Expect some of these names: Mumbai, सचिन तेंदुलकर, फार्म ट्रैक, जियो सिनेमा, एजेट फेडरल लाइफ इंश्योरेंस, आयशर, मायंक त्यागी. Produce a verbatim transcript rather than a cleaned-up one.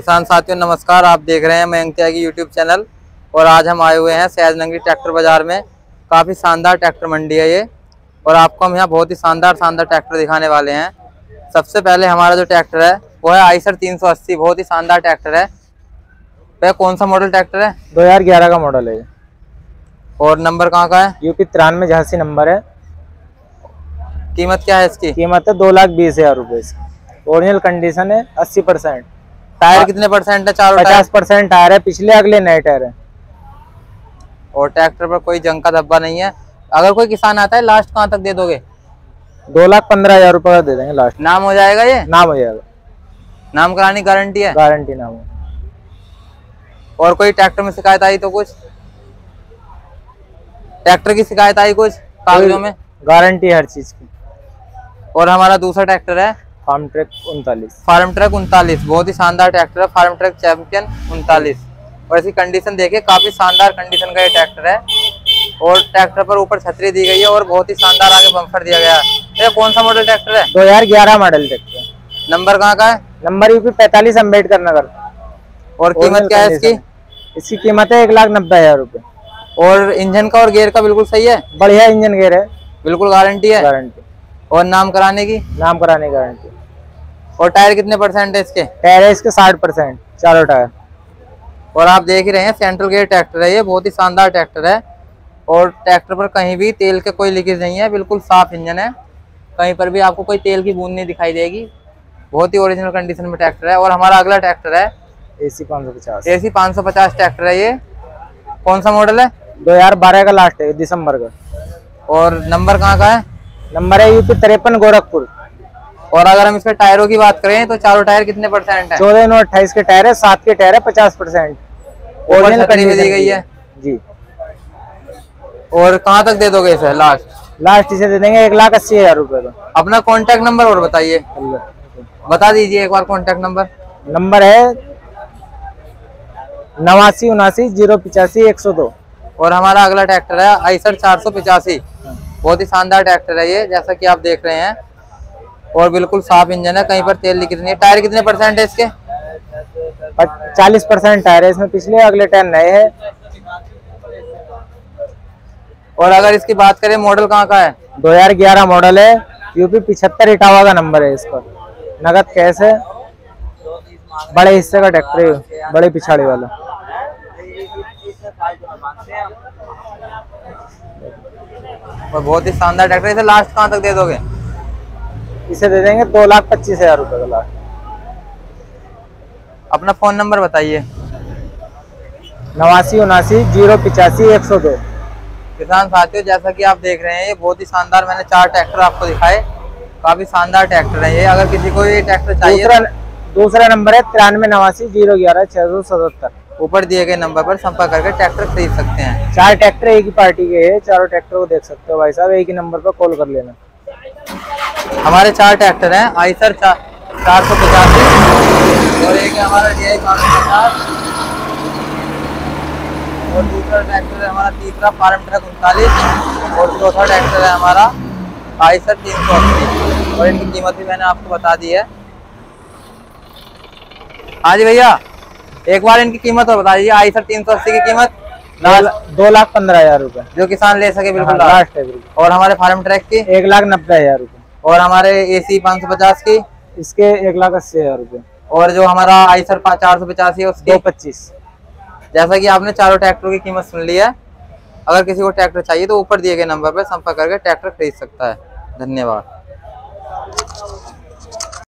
किसान साथियों नमस्कार, आप देख रहे हैं मायंक त्यागी यूट्यूब चैनल। और आज हम आए हुए हैं सहजनगरी ट्रैक्टर बाज़ार में। काफ़ी शानदार ट्रैक्टर मंडी है ये, और आपको हम यहाँ बहुत ही शानदार शानदार ट्रैक्टर दिखाने वाले हैं। सबसे पहले हमारा जो ट्रैक्टर है वो है आयशर तीन सौ अस्सी। बहुत ही शानदार ट्रैक्टर है। वह कौन सा मॉडल ट्रैक्टर है? दो हज़ार ग्यारह का मॉडल है। और नंबर कहाँ का है? यूपी तिरानवे झांसी नंबर है। कीमत क्या है इसकी? कीमत है दो लाख बीस हज़ार रुपये। ओरिजिनल कंडीशन है, अस्सी परसेंट। टायर कितने परसेंट है? चारों पचास परसेंट टायर है, पिछले अगले नए टायर है। और ट्रैक्टर पर कोई जंग का धब्बा नहीं है। अगर कोई किसान आता है, लास्ट कहाँ तक दे दोगे? दो लाख पंद्रह हजार रुपये का दे देंगे लास्ट। नाम हो जाएगा ये? नाम हो जाएगा। नाम करानी गारंटी है? गारंटी नाम हो। और कोई ट्रैक्टर में शिकायत आई तो? कुछ ट्रैक्टर की शिकायत आई कुछ कागजों में? गारंटी हर चीज की। और हमारा दूसरा ट्रैक्टर है फार्म ट्रैक उनतालीस। फार्म ट्रैक उनतालीस बहुत ही शानदार ट्रैक्टर है। फार्म ट्रैक चैंपियन उनतालीस। और इसकी कंडीशन देखिए, काफी शानदार कंडीशन का ये ट्रैक्टर है। और ट्रैक्टर पर ऊपर छतरी दी गई है और बहुत ही शानदार आगे बम्पर दिया गया है। ये कौन सा मॉडल ट्रैक्टर है? दो हजार ग्यारह मॉडल ट्रैक्टर। नंबर कहाँ का है? नंबर यूपी पैंतालीस अम्बेडकर नगर। और कीमत क्या है इसकी? इसकी कीमत है एक लाख नब्बे हजार रूपए। और इंजन का और गेयर का बिल्कुल सही है? बढ़िया इंजन गेयर है, बिल्कुल गारंटी है। गारंटी। और नाम कराने की? नाम कराने की गारंटी। और टायर कितने परसेंट है इसके? टायर है इसके साठ परसेंट चारों टायर। और आप देख ही रहे हैं सेंट्रल गियर ट्रैक्टर है ये, बहुत ही शानदार ट्रैक्टर है। और ट्रैक्टर पर कहीं भी तेल के कोई लीकेज नहीं है, बिल्कुल साफ इंजन है। कहीं पर भी आपको कोई तेल की बूंद नहीं दिखाई देगी। बहुत ही ओरिजिनल कंडीशन में ट्रैक्टर है। और हमारा अगला ट्रैक्टर है एसी पाँच सौ पचास। एसी पाँच सौ पचास ट्रैक्टर है ये। कौन सा मॉडल है? दो हजार बारह का लास्ट है, दिसंबर का। और नंबर कहाँ का है? नंबर है यूपी तिरपन गोरखपुर। और अगर हम इसके टायरों की बात करें तो चारों टायर कितने परसेंट है? चौदह और अट्ठाईस के टायर है, सात के टायर है, पचास परसेंट। ओरिजिनल कंडीशन दी गई है जी। और कहाँ तक दे दोगे इसे लास्ट? लास्ट इसे दे देंगे एक लाख अस्सी हजार रूपये का। अपना कॉन्टेक्ट नंबर और बताइए, बता दीजिए एक बार कॉन्टेक्ट नंबर। नंबर है नवासी उनासी जीरो पिचासी एक सौ दो। और हमारा अगला ट्रैक्टर है आयशर चार सौ पिचासी। बहुत ही शानदार ट्रैक्टर है ये, जैसा कि आप देख रहे हैं। और बिल्कुल साफ इंजन है, कहीं पर तेल लीक नहीं है। टायर कितने परसेंट है इसके? चालीस परसेंट टायर है इसमें, पिछले अगले टायर नए है। और अगर इसकी बात करें, मॉडल कहाँ का है? दो हजार ग्यारह मॉडल है, यूपी पिछहत्तर इटावा का नंबर है। इसका नगद कैश है, बड़े हिस्से का ट्रैक्टर, बड़े पिछाड़े वाला। और बहुत ही शानदार ट्रैक्टर। इसे लास्ट कहाँ तक दे दोगे? इसे दे देंगे दो लाख पच्चीस हजार रुपए का लास्ट। अपना फोन नंबर बताइए। नवासी उनासी जीरो पिचासी एक सौ दो। किसान साथियों, जैसा कि आप देख रहे हैं ये बहुत ही शानदार, मैंने चार ट्रैक्टर आपको दिखाए, काफी शानदार ट्रैक्टर है ये। अगर किसी को ये ट्रैक्टर चाहिए, दूसरा नंबर है तिरानवे नवासी जीरो ग्यारह छह सौ सतहत्तर। ऊपर दिए गए नंबर पर संपर्क करके ट्रैक्टर खरीद सकते हैं। चार ट्रैक्टर एक ही पार्टी के हैं, चारों ट्रैक्टर को देख सकते हो भाई साहब, एक ही नंबर पर कॉल कर लेना। हमारे चार ट्रैक्टर हैं, आयशर चार सौ पचासी और एक है हमारा डी आई पाँच सौ पचास, और दूसरा ट्रैक्टर है हमारा तीसरा फार्म ट्रैक उनतालीस, और चौथा ट्रैक्टर है हमारा आयशर तीन सौ अस्सी। और इनकी कीमत भी मैंने आपको बता दी है। हाँ जी भैया, एक बार इनकी कीमत और बता दीजिए। आयशर तीन सौ अस्सी की कीमत दो लाख पंद्रह हजार रूपए, जो किसान ले सके बिल्कुल लास्ट है। और हमारे फार्म ट्रैक की एक लाख नब्बे हजार रूपए। और हमारे एसी पाँच सौ पचास की, इसके एक लाख अस्सी हजार रूपए। और जो हमारा आयशर चार सौ पचासी है उसके पच्चीस। जैसा कि आपने चारों ट्रैक्टरों की कीमत सुन ली है। अगर किसी को ट्रैक्टर चाहिए तो ऊपर दिए गए नंबर पर संपर्क करके ट्रैक्टर खरीद सकता है। धन्यवाद।